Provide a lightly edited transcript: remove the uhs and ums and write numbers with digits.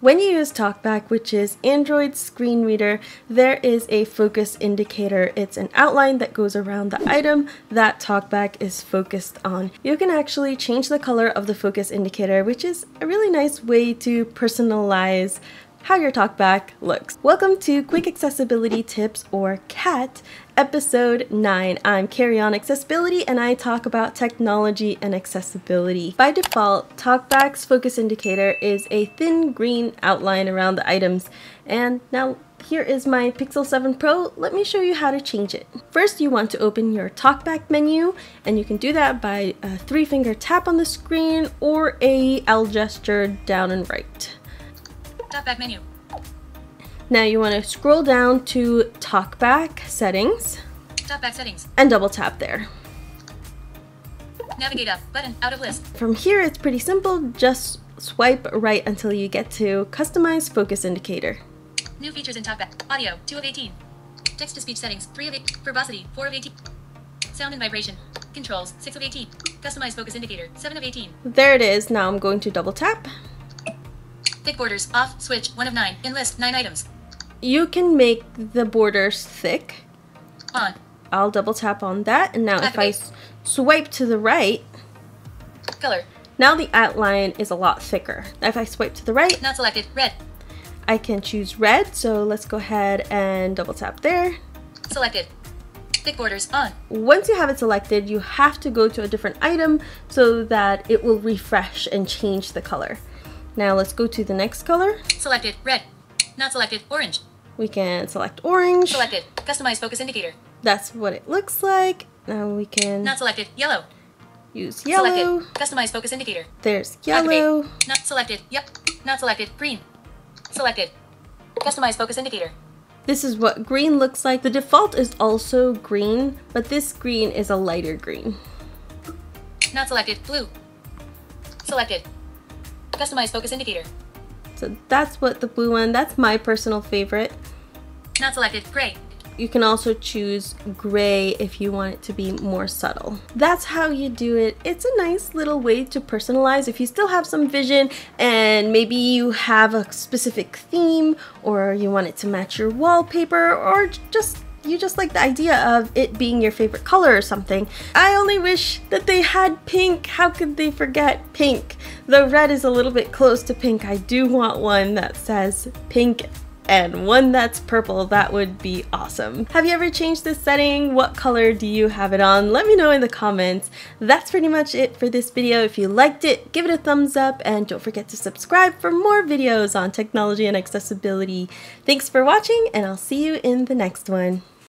When you use TalkBack, which is Android's screen reader, there is a focus indicator. It's an outline that goes around the item that TalkBack is focused on. You can actually change the color of the focus indicator, which is a really nice way to personalize how your TalkBack looks. Welcome to Quick Accessibility Tips, or CAT, Episode 9. I'm Carrie on Accessibility, and I talk about technology and accessibility. By default, TalkBack's focus indicator is a thin green outline around the items. And now here is my Pixel 7 Pro. Let me show you how to change it. First, you want to open your TalkBack menu, and you can do that by a three-finger tap on the screen or a L gesture down and right. TalkBack menu. Now you want to scroll down to TalkBack settings. TalkBack settings. And double tap there. Navigate up button out of list. From here it's pretty simple. Just swipe right until you get to customize focus indicator. New features in TalkBack. Audio 2 of 18. Text to speech settings 3 of 8. Verbosity 4 of 18. Sound and vibration. Controls 6 of 18. Customize focus indicator 7 of 18. There it is. Now I'm going to double tap. Thick borders off switch 1 of 9 in list 9 items. You can make the borders thick. On. I'll double tap on that, and now activate. If I swipe to the right, color. Now the outline is a lot thicker. If I swipe to the right, not selected red. I can choose red, so let's go ahead and double tap there. Selected. Thick borders on. Once you have it selected, you have to go to a different item so that it will refresh and change the color. Now let's go to the next color. Selected, red. Not selected, orange. We can select orange. Selected, customize focus indicator. That's what it looks like. Now we can... Not selected, yellow. Use yellow. Selected, customize focus indicator. There's yellow. Activate. Not selected, yep. Not selected, green. Selected, customize focus indicator. This is what green looks like. The default is also green, but this green is a lighter green. Not selected, blue. Selected. Customize focus indicator. So that's what the blue one, that's my personal favorite. Not selected, gray. You can also choose gray if you want it to be more subtle. That's how you do it. It's a nice little way to personalize. If you still have some vision and maybe you have a specific theme or you want it to match your wallpaper, or just you just like the idea of it being your favorite color or something. I only wish that they had pink. How could they forget pink? Though red is a little bit close to pink, I do want one that says pink and one that's purple. That would be awesome. Have you ever changed this setting? What color do you have it on? Let me know in the comments. That's pretty much it for this video. If you liked it, give it a thumbs up, and don't forget to subscribe for more videos on technology and accessibility. Thanks for watching, and I'll see you in the next one.